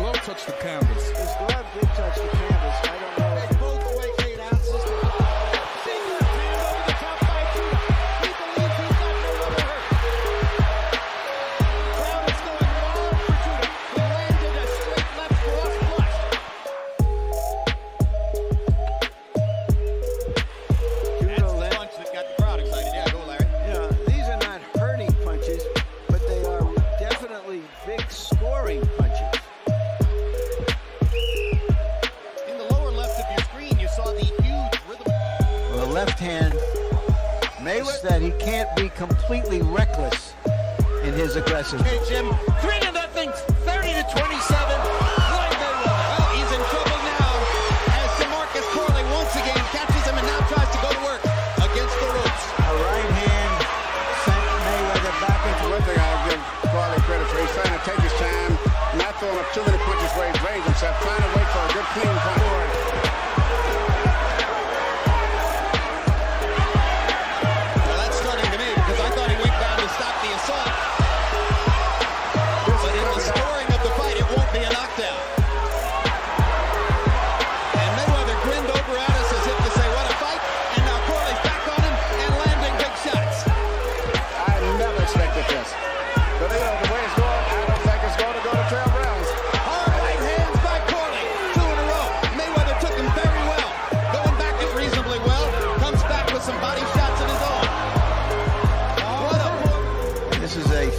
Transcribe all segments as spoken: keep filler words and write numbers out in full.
glow touched the canvas. His glove did touch the canvas. I don't know. They pulled away eight ounces. Single hand over the top by two. He believes he's got Mayweather hurt. Crowd is going wild for Judah. He landed a straight left cross flush. That's the punch that got the crowd excited. Yeah, go Larry. You know, these are not hurting punches, but they are definitely big scoring punches. Left hand Mayweather that he can't be completely reckless in his aggressive. Okay, Jim, three to nothing, thirty to twenty-seven. Floyd Mayweather. Well, he's in trouble now as Demarcus Corley once again catches him and now tries to go to work against the ropes. A right hand sent Mayweather back into one thing. I'll give Corley credit for. He's trying to take his time, not throwing up too many punches where he's raised himself, trying to wait for a good clean punch.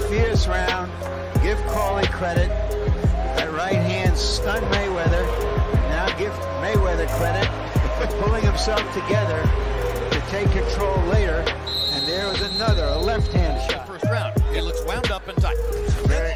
Fierce round. Give Corley credit. That right hand stunned Mayweather. And now give Mayweather credit for pulling himself together to take control later. And there was another, a left hand shot. First round. It looks wound up and tight. Very